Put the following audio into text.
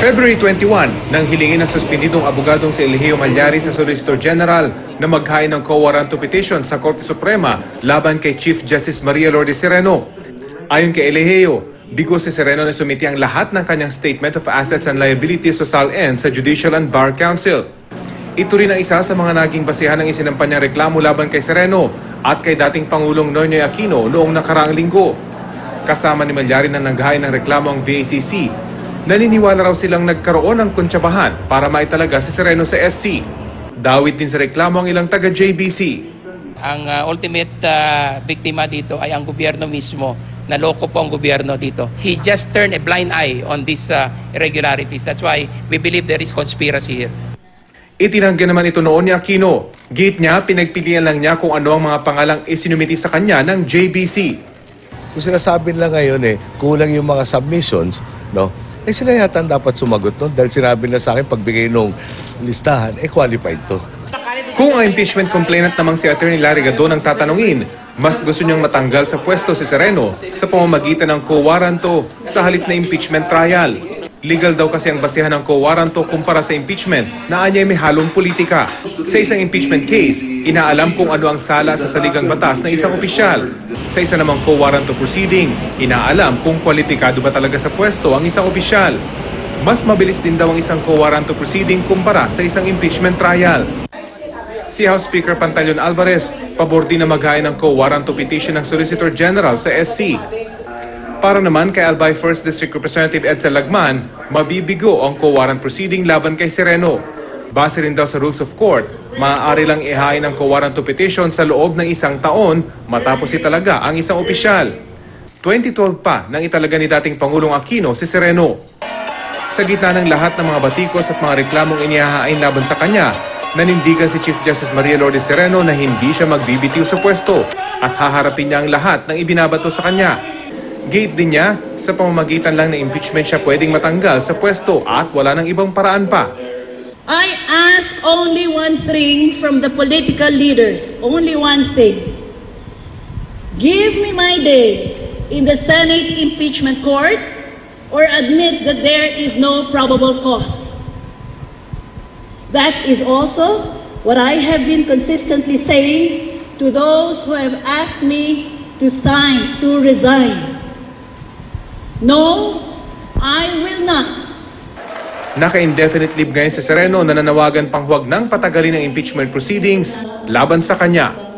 February 21, nang hilingin ng suspendidong abogadong si Eleazar Maliari sa Solicitor General na maghain ng quo warranto petition sa Korte Suprema laban kay Chief Justice Maria Lourdes Sereno. Ayon kay Eleazar, bigos si Sereno na sumiti ang lahat ng kanyang Statement of Assets and Liabilities sa SALN sa Judicial and Bar Council. Ito rin ang isa sa mga naging basehan ng isinampan niyang reklamo laban kay Sereno at kay dating Pangulong Noynoy Aquino noong nakaraang linggo. Kasama ni Maliari na naghain ng reklamo ang VACC. Naniniwala raw silang nagkaroon ng kuntsabahan para maitalaga si Sereno sa SC. Dawit din sa reklamo ang ilang taga-JBC. Ang ultimate biktima dito ay ang gobyerno mismo. Naloko po ang gobyerno dito. He just turned a blind eye on these irregularities. That's why we believe there is conspiracy here. Itinanggi naman ito noon ni Aquino. Gate niya, pinagpilian lang niya kung ano ang mga pangalang isinumiti sa kanya ng JBC. Kung sinasabi nila ngayon kulang yung mga submissions, no? Sila yata dapat sumagot nun dahil sinabi na sa akin pagbigay nung listahan, qualified to. Kung ang impeachment complainant namang si Attorney Larry Gadon ang tatanungin, mas gusto niyang matanggal sa pwesto si Sereno sa pamamagitan ng quo warranto sa halip na impeachment trial. Legal daw kasi ang basehan ng quo warranto kumpara sa impeachment na anya'y may halong politika. Sa isang impeachment case, inaalam kung ano ang sala sa saligang batas na isang opisyal. Sa isa namang quo warranto proceeding, inaalam kung kwalifikado ba talaga sa pwesto ang isang opisyal. Mas mabilis din daw ang isang quo warranto proceeding kumpara sa isang impeachment trial. Si House Speaker Pantaleon Alvarez, pabor din na maghain ng quo warranto petition ng Solicitor General sa SC. Para naman kay Albay 1st District Representative Edcel Lagman, mabibigo ang quo warranto proceeding laban kay Sereno. Base rin daw sa rules of court, maaari lang ihain ang quo warranto petition sa loob ng isang taon matapos italaga ang isang opisyal. 2012 pa nang italaga ni dating Pangulong Aquino si Sereno. Sa gitna ng lahat ng mga batikos at mga reklamong inihahain laban sa kanya, nanindigan si Chief Justice Maria Lourdes Sereno na hindi siya magbibitiw sa pwesto at haharapin niya ang lahat ng ibinabato sa kanya. Gate din niya, sa pamamagitan lang ng impeachment siya pwedeng matanggal sa pwesto at wala ng ibang paraan pa. I ask only one thing from the political leaders. Only one thing. Give me my day in the Senate impeachment court or admit that there is no probable cause. That is also what I have been consistently saying to those who have asked me to resign. No, I will not. Naka-indefinite leave ngayon si Sereno na nanawagan pang huwag nang patagalin ang impeachment proceedings laban sa kanya.